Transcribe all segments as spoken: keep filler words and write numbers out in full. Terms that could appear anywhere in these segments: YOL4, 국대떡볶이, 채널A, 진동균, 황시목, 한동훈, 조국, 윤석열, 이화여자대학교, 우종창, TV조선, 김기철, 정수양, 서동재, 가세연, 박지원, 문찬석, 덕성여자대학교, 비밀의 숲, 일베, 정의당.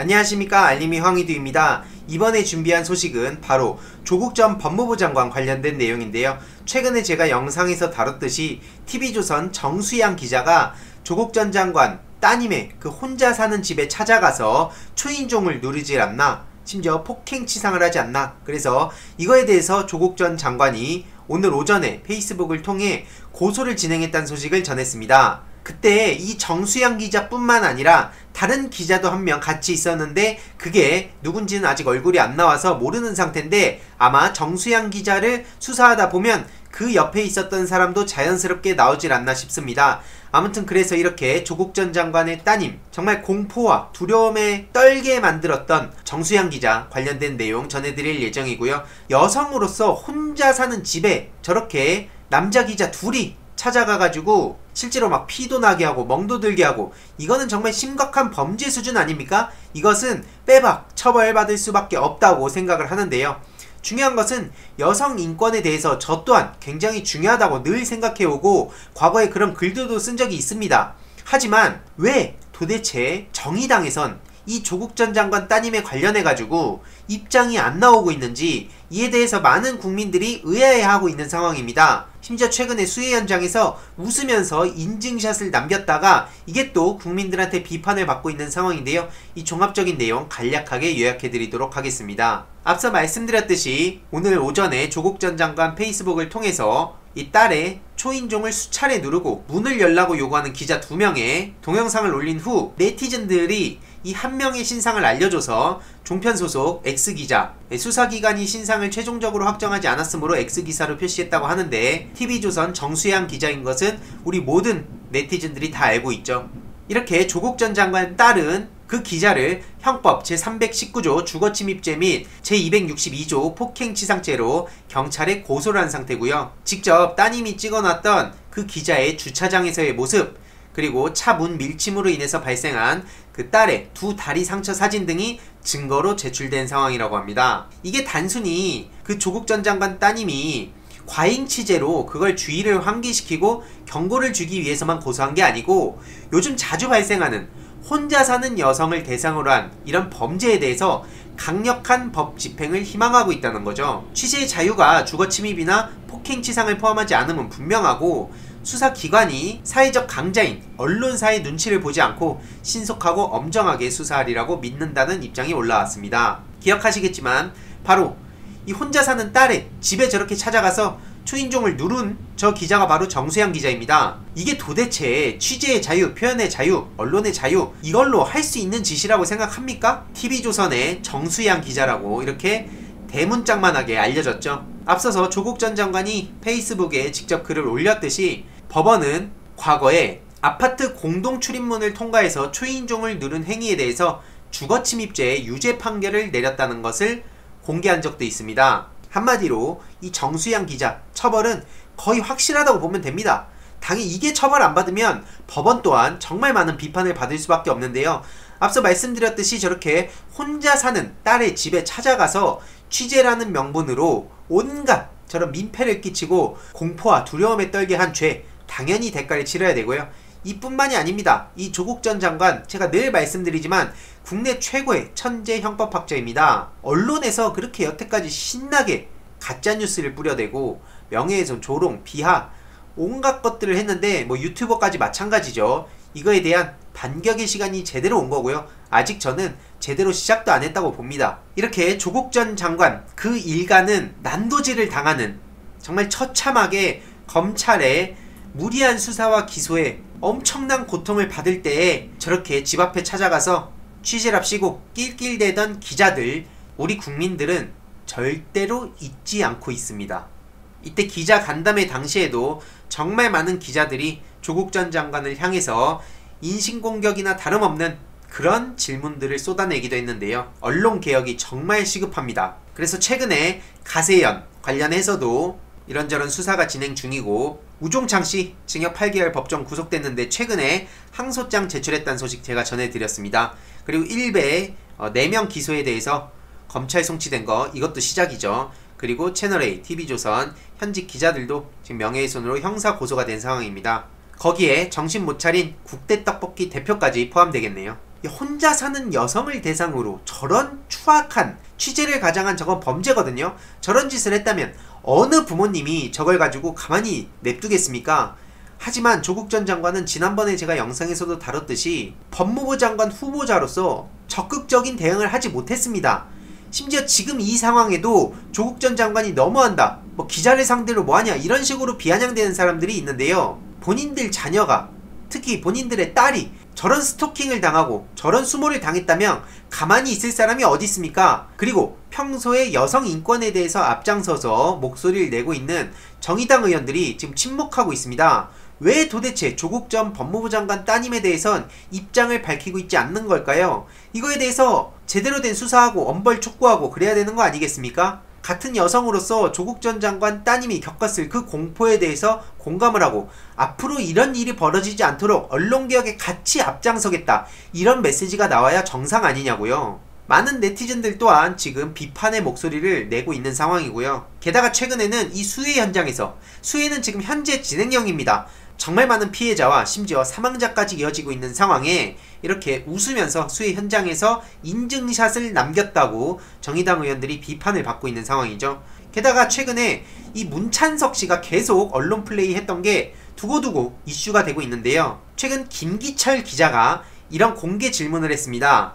안녕하십니까, 알림이 황희두입니다. 이번에 준비한 소식은 바로 조국 전 법무부 장관 관련된 내용인데요. 최근에 제가 영상에서 다뤘듯이 티비조선 정수양 기자가 조국 전 장관 따님의 그 혼자 사는 집에 찾아가서 초인종을 누르질 않나, 심지어 폭행 치상을 하지 않나, 그래서 이거에 대해서 조국 전 장관이 오늘 오전에 페이스북을 통해 고소를 진행했다는 소식을 전했습니다. 그때 이 정수양 기자뿐만 아니라 다른 기자도 한 명 같이 있었는데 그게 누군지는 아직 얼굴이 안 나와서 모르는 상태인데, 아마 정수양 기자를 수사하다 보면 그 옆에 있었던 사람도 자연스럽게 나오질 않나 싶습니다. 아무튼 그래서 이렇게 조국 전 장관의 따님, 정말 공포와 두려움에 떨게 만들었던 정수양 기자 관련된 내용 전해드릴 예정이고요. 여성으로서 혼자 사는 집에 저렇게 남자 기자 둘이 찾아가가지고 실제로 막 피도 나게 하고 멍도 들게 하고, 이거는 정말 심각한 범죄 수준 아닙니까? 이것은 빼박 처벌받을 수밖에 없다고 생각을 하는데요. 중요한 것은 여성 인권에 대해서 저 또한 굉장히 중요하다고 늘 생각해오고 과거에 그런 글들도 쓴 적이 있습니다. 하지만 왜 도대체 정의당에선 이 조국 전 장관 따님에 관련해가지고 입장이 안 나오고 있는지, 이에 대해서 많은 국민들이 의아해하고 있는 상황입니다. 심지어 최근에 수해 현장에서 웃으면서 인증샷을 남겼다가 이게 또 국민들한테 비판을 받고 있는 상황인데요. 이 종합적인 내용 간략하게 요약해드리도록 하겠습니다. 앞서 말씀드렸듯이 오늘 오전에 조국 전 장관 페이스북을 통해서 이 딸의 초인종을 수차례 누르고 문을 열라고 요구하는 기자 두 명의 동영상을 올린 후, 네티즌들이 이 한 명의 신상을 알려줘서 종편 소속 X기자, 수사기관이 신상을 최종적으로 확정하지 않았으므로 X기사로 표시했다고 하는데, 티비조선 정수양 기자인 것은 우리 모든 네티즌들이 다 알고 있죠. 이렇게 조국 전 장관 딸은 그 기자를 형법 제삼백십구조 주거침입죄 및 제이백육십이조 폭행치상죄로 경찰에 고소를 한 상태고요. 직접 따님이 찍어놨던 그 기자의 주차장에서의 모습, 그리고 차 문 밀침으로 인해서 발생한 그 딸의 두 다리 상처 사진 등이 증거로 제출된 상황이라고 합니다. 이게 단순히 그 조국 전 장관 따님이 과잉치재로 그걸 주의를 환기시키고 경고를 주기 위해서만 고소한 게 아니고, 요즘 자주 발생하는 혼자 사는 여성을 대상으로 한 이런 범죄에 대해서 강력한 법 집행을 희망하고 있다는 거죠. 취재의 자유가 주거침입이나 폭행치상을 포함하지 않음은 분명하고, 수사기관이 사회적 강자인 언론사의 눈치를 보지 않고 신속하고 엄정하게 수사하리라고 믿는다는 입장이 올라왔습니다. 기억하시겠지만 바로 이 혼자 사는 딸의 집에 저렇게 찾아가서 초인종을 누른 저 기자가 바로 정수양 기자입니다. 이게 도대체 취재의 자유, 표현의 자유, 언론의 자유, 이걸로 할 수 있는 짓이라고 생각합니까? 티비조선의 정수양 기자라고 이렇게 대문짝만하게 알려졌죠. 앞서서 조국 전 장관이 페이스북에 직접 글을 올렸듯이 법원은 과거에 아파트 공동 출입문을 통과해서 초인종을 누른 행위에 대해서 주거침입죄의 유죄 판결을 내렸다는 것을 공개한 적도 있습니다. 한마디로 이 정수양 기자 처벌은 거의 확실하다고 보면 됩니다. 당연히 이게 처벌 안 받으면 법원 또한 정말 많은 비판을 받을 수밖에 없는데요. 앞서 말씀드렸듯이 저렇게 혼자 사는 딸의 집에 찾아가서 취재라는 명분으로 온갖 저런 민폐를 끼치고 공포와 두려움에 떨게 한 죄, 당연히 대가를 치러야 되고요. 이뿐만이 아닙니다. 이 조국 전 장관, 제가 늘 말씀드리지만 국내 최고의 천재 형법학자입니다. 언론에서 그렇게 여태까지 신나게 가짜뉴스를 뿌려대고 명예훼손, 조롱, 비하, 온갖 것들을 했는데 뭐 유튜버까지 마찬가지죠. 이거에 대한 반격의 시간이 제대로 온 거고요. 아직 저는 제대로 시작도 안 했다고 봅니다. 이렇게 조국 전 장관 그 일가는 난도질을 당하는, 정말 처참하게 검찰의 무리한 수사와 기소에 엄청난 고통을 받을 때에 저렇게 집 앞에 찾아가서 취재랍시고 낄낄대던 기자들, 우리 국민들은 절대로 잊지 않고 있습니다. 이때 기자 간담회 당시에도 정말 많은 기자들이 조국 전 장관을 향해서 인신공격이나 다름없는 그런 질문들을 쏟아내기도 했는데요. 언론개혁이 정말 시급합니다. 그래서 최근에 가세연 관련해서도 이런저런 수사가 진행 중이고, 우종창 씨 징역 팔 개월 법정 구속됐는데 최근에 항소장 제출했다는 소식 제가 전해드렸습니다. 그리고 일베 네 명 기소에 대해서 검찰 송치된 거, 이것도 시작이죠. 그리고 채널A, 티비조선 현직 기자들도 지금 명예훼손으로 형사 고소가 된 상황입니다. 거기에 정신 못 차린 국대떡볶이 대표까지 포함되겠네요. 혼자 사는 여성을 대상으로 저런 추악한 취재를 가장한 저건 범죄거든요. 저런 짓을 했다면 어느 부모님이 저걸 가지고 가만히 냅두겠습니까? 하지만 조국 전 장관은 지난번에 제가 영상에서도 다뤘듯이 법무부 장관 후보자로서 적극적인 대응을 하지 못했습니다. 심지어 지금 이 상황에도 조국 전 장관이 너무한다, 뭐 기자를 상대로 뭐하냐, 이런 식으로 비아냥대는 사람들이 있는데요. 본인들 자녀가, 특히 본인들의 딸이 저런 스토킹을 당하고 저런 수모를 당했다면 가만히 있을 사람이 어디 있습니까? 그리고 평소에 여성 인권에 대해서 앞장서서 목소리를 내고 있는 정의당 의원들이 지금 침묵하고 있습니다. 왜 도대체 조국 전 법무부 장관 따님에 대해선 입장을 밝히고 있지 않는 걸까요? 이거에 대해서 제대로 된 수사하고 엄벌 촉구하고 그래야 되는 거 아니겠습니까? 같은 여성으로서 조국 전 장관 따님이 겪었을 그 공포에 대해서 공감을 하고 앞으로 이런 일이 벌어지지 않도록 언론개혁에 같이 앞장서겠다, 이런 메시지가 나와야 정상 아니냐고요. 많은 네티즌들 또한 지금 비판의 목소리를 내고 있는 상황이고요. 게다가 최근에는 이 수해 현장에서, 수해는 지금 현재 진행형입니다, 정말 많은 피해자와 심지어 사망자까지 이어지고 있는 상황에 이렇게 웃으면서 수해 현장에서 인증샷을 남겼다고 정의당 의원들이 비판을 받고 있는 상황이죠. 게다가 최근에 이 문찬석 씨가 계속 언론 플레이 했던 게 두고두고 이슈가 되고 있는데요. 최근 김기철 기자가 이런 공개 질문을 했습니다.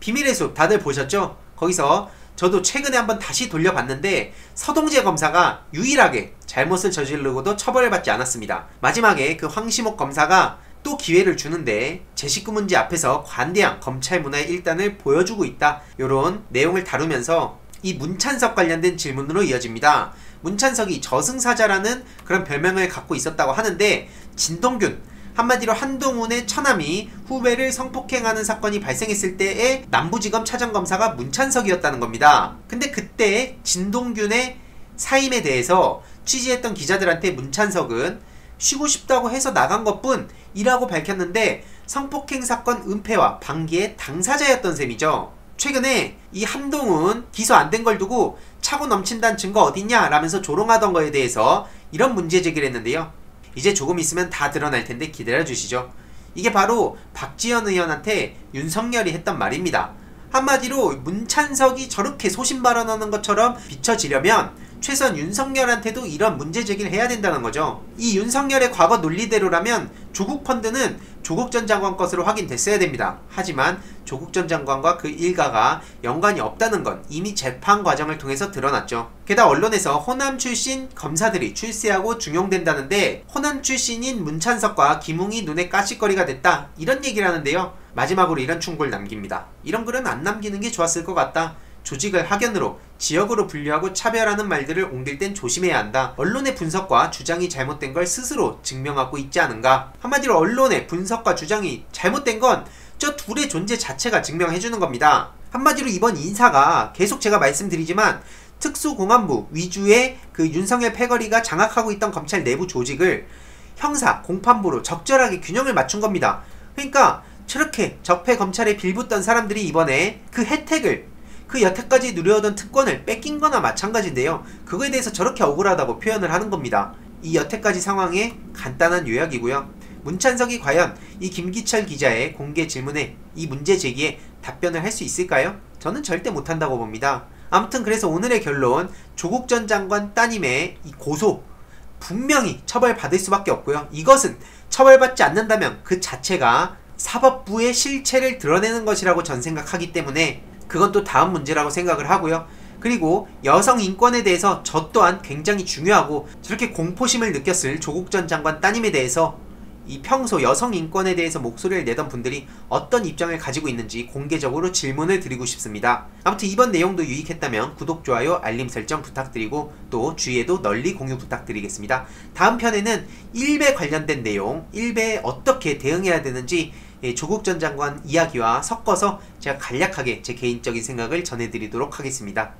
비밀의 숲 다들 보셨죠? 거기서 저도 최근에 한번 다시 돌려봤는데 서동재 검사가 유일하게 잘못을 저지르고도 처벌을 받지 않았습니다. 마지막에 그 황시목 검사가 또 기회를 주는데 제 식구 문제 앞에서 관대한 검찰 문화의 일단을 보여주고 있다, 이런 내용을 다루면서 이 문찬석 관련된 질문으로 이어집니다. 문찬석이 저승사자라는 그런 별명을 갖고 있었다고 하는데 진동균, 한마디로 한동훈의 처남이 후배를 성폭행하는 사건이 발생했을 때의 남부지검 차장검사가 문찬석이었다는 겁니다. 근데 그때 진동균의 사임에 대해서 취재했던 기자들한테 문찬석은 쉬고 싶다고 해서 나간 것뿐 이라고 밝혔는데 성폭행 사건 은폐와 방기의 당사자였던 셈이죠. 최근에 이 한동훈 기소 안 된 걸 두고 차고 넘친다는 증거 어딨냐 라면서 조롱하던 거에 대해서 이런 문제 제기를 했는데요. 이제 조금 있으면 다 드러날 텐데 기다려주시죠. 이게 바로 박지원 의원한테 윤석열이 했던 말입니다. 한마디로 문찬석이 저렇게 소신발언하는 것처럼 비춰지려면 최소한 윤석열한테도 이런 문제제기를 해야 된다는 거죠. 이 윤석열의 과거 논리대로라면 조국 펀드는 조국 전 장관 것으로 확인됐어야 됩니다. 하지만 조국 전 장관과 그 일가가 연관이 없다는 건 이미 재판 과정을 통해서 드러났죠. 게다가 언론에서 호남 출신 검사들이 출세하고 중용된다는데 호남 출신인 문찬석과 김웅이 눈에 까짓거리가 됐다, 이런 얘기를 하는데요. 마지막으로 이런 충고를 남깁니다. 이런 글은 안 남기는 게 좋았을 것 같다. 조직을 학연으로, 지역으로 분류하고 차별하는 말들을 옮길 땐 조심해야 한다. 언론의 분석과 주장이 잘못된 걸 스스로 증명하고 있지 않은가. 한마디로 언론의 분석과 주장이 잘못된 건 저 둘의 존재 자체가 증명해주는 겁니다. 한마디로 이번 인사가 계속 제가 말씀드리지만 특수공안부 위주의 그 윤석열 패거리가 장악하고 있던 검찰 내부 조직을 형사, 공판부로 적절하게 균형을 맞춘 겁니다. 그러니까 저렇게 적폐 검찰에 빌붙던 사람들이 이번에 그 혜택을, 그 여태까지 누려오던 특권을 뺏긴 거나 마찬가지인데요. 그거에 대해서 저렇게 억울하다고 표현을 하는 겁니다. 이 여태까지 상황의 간단한 요약이고요. 문찬석이 과연 이 김기철 기자의 공개 질문에, 이 문제 제기에 답변을 할 수 있을까요? 저는 절대 못한다고 봅니다. 아무튼 그래서 오늘의 결론, 조국 전 장관 따님의 이 고소 분명히 처벌받을 수밖에 없고요. 이것은 처벌받지 않는다면 그 자체가 사법부의 실체를 드러내는 것이라고 전 생각하기 때문에 그건 또 다음 문제라고 생각을 하고요. 그리고 여성 인권에 대해서 저 또한 굉장히 중요하고 저렇게 공포심을 느꼈을 조국 전 장관 따님에 대해서 이 평소 여성 인권에 대해서 목소리를 내던 분들이 어떤 입장을 가지고 있는지 공개적으로 질문을 드리고 싶습니다. 아무튼 이번 내용도 유익했다면 구독, 좋아요, 알림 설정 부탁드리고 또 주위에도 널리 공유 부탁드리겠습니다. 다음 편에는 일베 관련된 내용, 일베에 어떻게 대응해야 되는지 예, 조국 전 장관 이야기와 섞어서 제가 간략하게 제 개인적인 생각을 전해드리도록 하겠습니다.